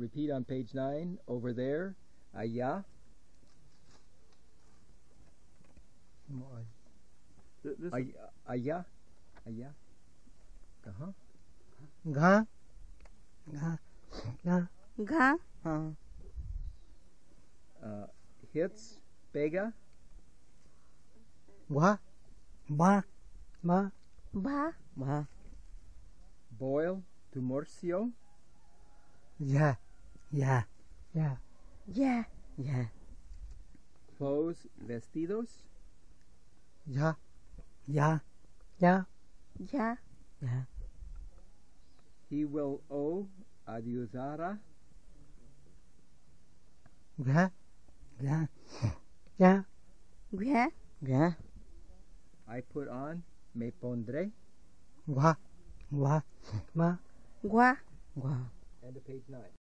repeat on page 9 over there. Ayah. Ayah. Ayah. Gaha. Gaha. Gaha. Gaha. Hits. Bega. Ba. Ba. Ba. Ba. Ba. Boil. Tumorcio. Yeah. Yeah. Yeah. Yeah. Yeah. Clothes. Vestidos. Yeah. Yeah. Yeah. Yeah. Yeah. He will owe adiuzara. Yeah. Yeah. Yeah. Yeah. Yeah. I put on. Me pondré. Gua. Gua. Gua. Gua. Gua. End of page 9.